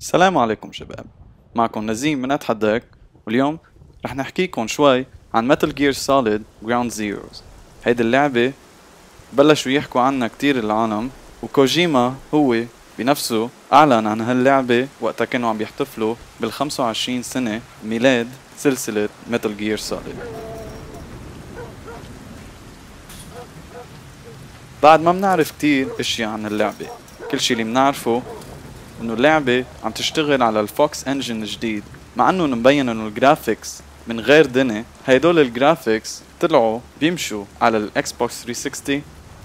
السلام عليكم شباب، معكم نزيم من أتحداك، واليوم رح نحكيكم شوي عن Metal Gear Solid Ground Zeroes. هيدي اللعبة بلشوا يحكوا عنها كتير العالم، وكوجيما هو بنفسه أعلن عن هاللعبة وقتها كانوا عم يحتفلوا بال25 سنة ميلاد سلسلة Metal Gear Solid. بعد ما بنعرف كتير اشياء عن اللعبة، كل شي اللي بنعرفه انه اللعبة عم تشتغل على الفوكس انجن الجديد، مع انه مبين انه الجرافيكس من غير دني، هيدول الجرافيكس طلعوا بيمشوا على الاكس بوكس 360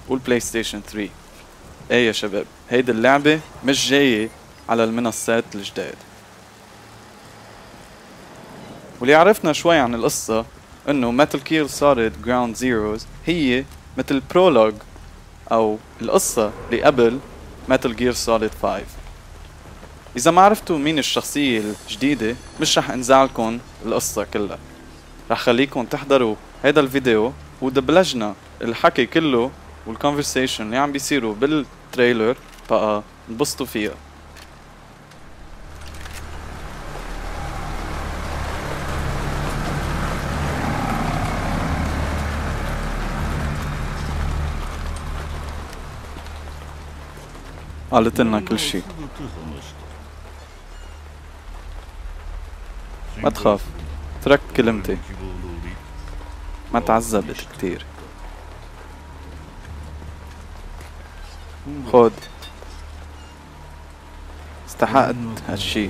والبلاي ستيشن 3. ايه يا شباب، هيدي اللعبة مش جاية على المنصات الجداد. واللي عرفنا شوي عن القصة انه ميتال جير سوليد جراوند زيروز هي مثل برولوج أو القصة اللي قبل Metal Gear Solid 5. إذا ما عرفتوا مين الشخصية الجديدة مش رح انزعلكن القصة كلها، رح خليكن تحضروا هيدا الفيديو ودبلجنا الحكي كله والكونفرسيشن اللي عم بيصيروا بالتريلر، بقى انبسطوا فيها. قالت لنا كل شيء، ما تخاف، تركت كلمتي، ما تعذبت كتير. خد، استحقت هالشي.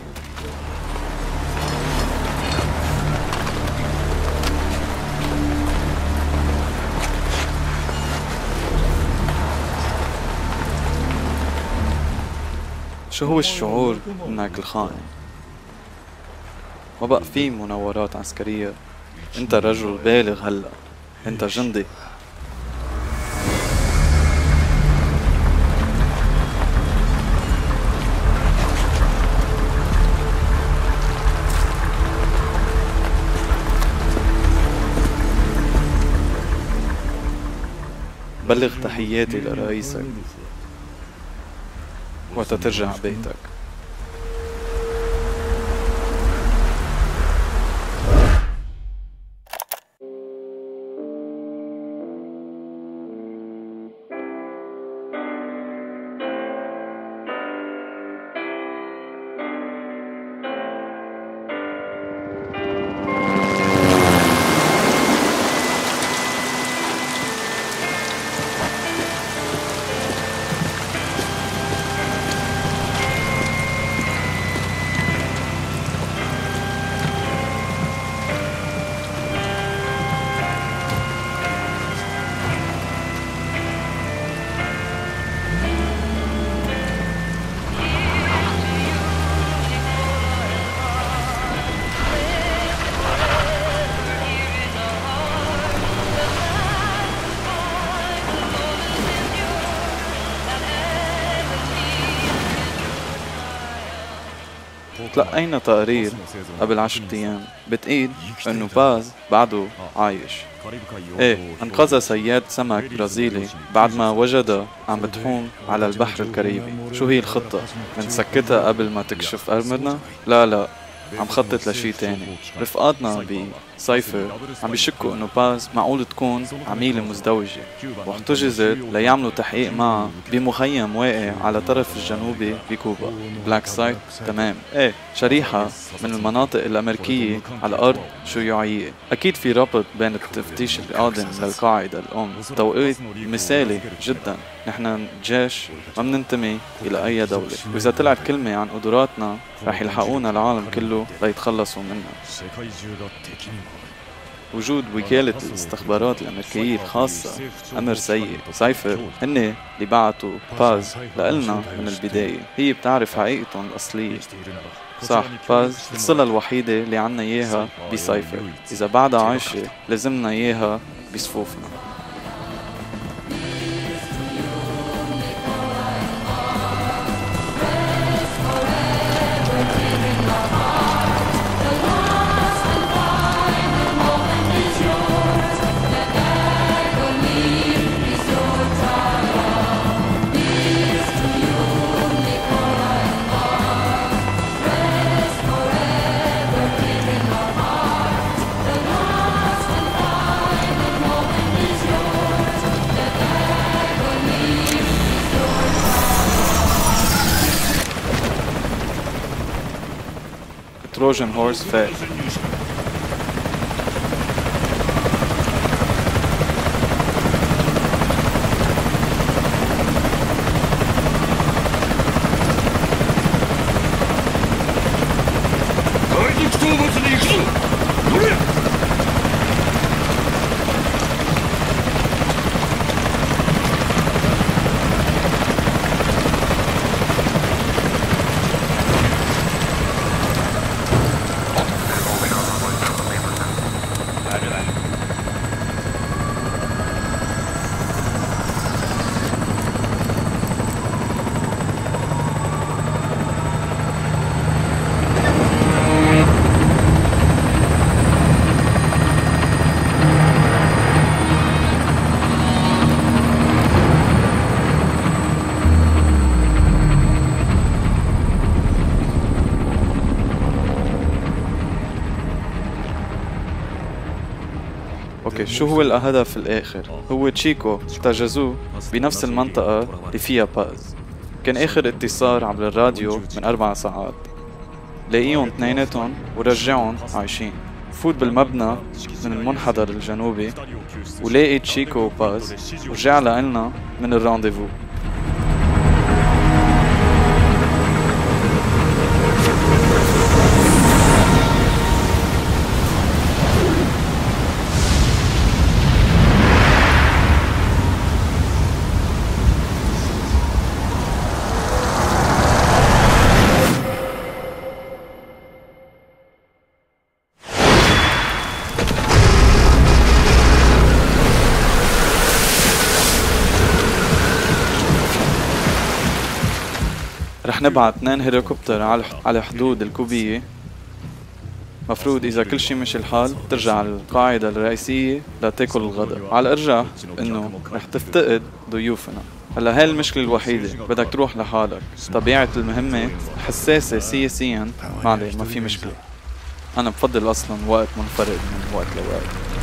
شو هو الشعور انك الخائن؟ ما بقى في مناورات عسكرية، انت رجل بالغ هلأ، انت جندي. بلغ تحياتي لرئيسك وقت ترجع بيتك. تلقينا تقرير قبل 10 أيام بتقيل انه باز بعده عايش. ايه، انقذها صياد سمك برازيلي بعد ما وجدها عم بتحوم على البحر الكاريبي. شو هي الخطة؟ منسكتها قبل ما تكشف ارمنا؟ لا، عم خطط لشي تاني. رفقاتنا بسايفر عم بيشكوا انه باز معقول تكون عميلة مزدوجة واحتجزت ليعملوا تحقيق معها بمخيم واقع على طرف الجنوبي بكوبا، بلاك سايت. تمام، ايه، شريحة من المناطق الامريكية على ارض شيوعية. اكيد في ربط بين التفتيش القادم للقاعدة الام، توقيت مثالي جدا. نحن جيش ما بننتمي الى اي دولة، واذا طلعت كلمة عن قدراتنا رح يلحقونا العالم كله ليتخلصوا منها. وجود وكالة الاستخبارات الأمريكية الخاصة أمر سيء. سايفر هن اللي بعتوا باز لإلنا من البداية، هي بتعرف حقيقتهم الأصلية. صح، باز الصلة الوحيدة اللي عنا إياها بسايفر، إذا بعدها عايشة لازمنا إياها بصفوفنا. تروجن هورس فات. شو هو الهدف في الآخر؟ هو تشيكو احتجزوه بنفس المنطقة اللي فيها باز. كان آخر اتصال عبر الراديو من 4 ساعات. لاقيهم اثنيناتهم ورجعهم عايشين. فوت بالمبنى من المنحدر الجنوبي ولاقي تشيكو وباز ورجع لنا من الرانديفو. نبعت 2 هليكوبتر على حدود الكوبية. مفروض إذا كل شيء مشي الحال ترجع القاعدة الرئيسية لتاكل الغداء. على الأرجح إنه رح تفتقد ضيوفنا. هلا هاي المشكلة الوحيدة، بدك تروح لحالك. طبيعة المهمة حساسة سياسيا، معلي ما في مشكلة. أنا بفضل أصلا وقت منفرد من وقت لوقت.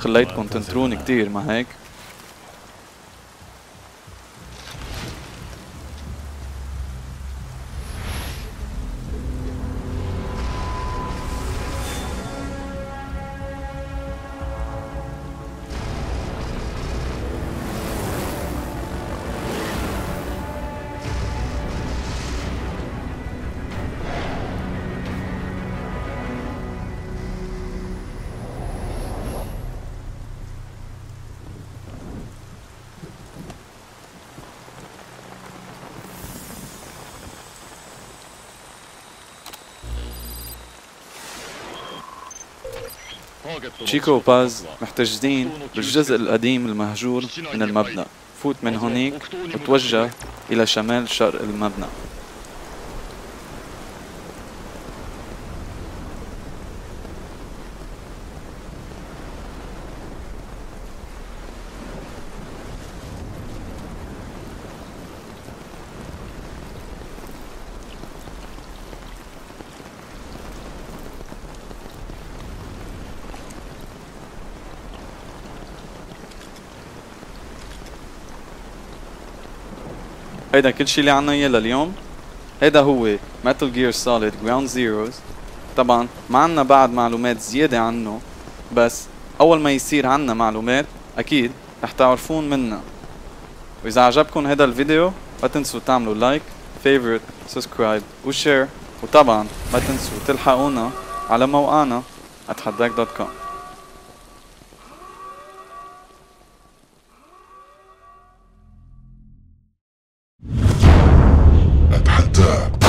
خليتكم تنترون كتير، ما هيك؟ تشيكو وباز محتجزين بالجزء القديم المهجور من المبنى. فوت من هونيك وتوجه إلى شمال شرق المبنى. هيدا كل شي اللي عنا اياه لليوم. هيدا هو Metal Gear Solid Ground Zeroes. طبعا ما عنا بعد معلومات زيادة عنه، بس أول ما يصير عنا معلومات أكيد رح تعرفون منا. وإذا عجبكم هيدا الفيديو ما تنسوا تعملوا لايك، فيفورت، سبسكرايب وشير، وطبعا ما تنسوا تلحقونا على موقعنا at7addak.com. At7addak.